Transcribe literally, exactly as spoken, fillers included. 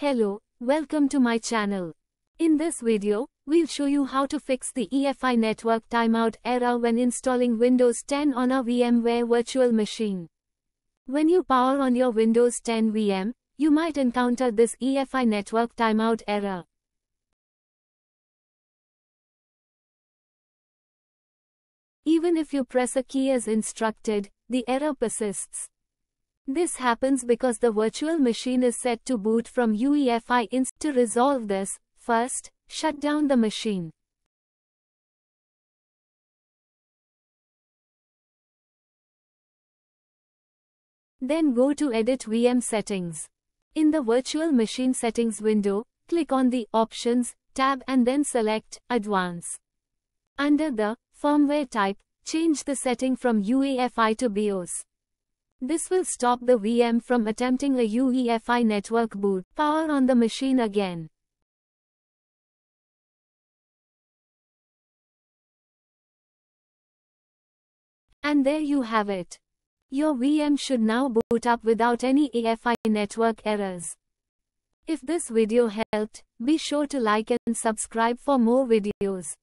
Hello, welcome to my channel. In this video, we'll show you how to fix the E F I network timeout error when installing Windows ten on a VMware virtual machine. When you power on your Windows ten V M, you might encounter this E F I network timeout error. Even if you press a key as instructed, the error persists. This happens because the virtual machine is set to boot from U E F I inst. To resolve this, first, shut down the machine. Then go to Edit V M Settings. In the Virtual Machine Settings window, click on the Options tab and then select Advanced. Under the Firmware type, change the setting from U E F I to BIOS. This will stop the V M from attempting a U E F I network boot. Power on the machine again. And there you have it. Your V M should now boot up without any E F I network errors. If this video helped, be sure to like and subscribe for more videos.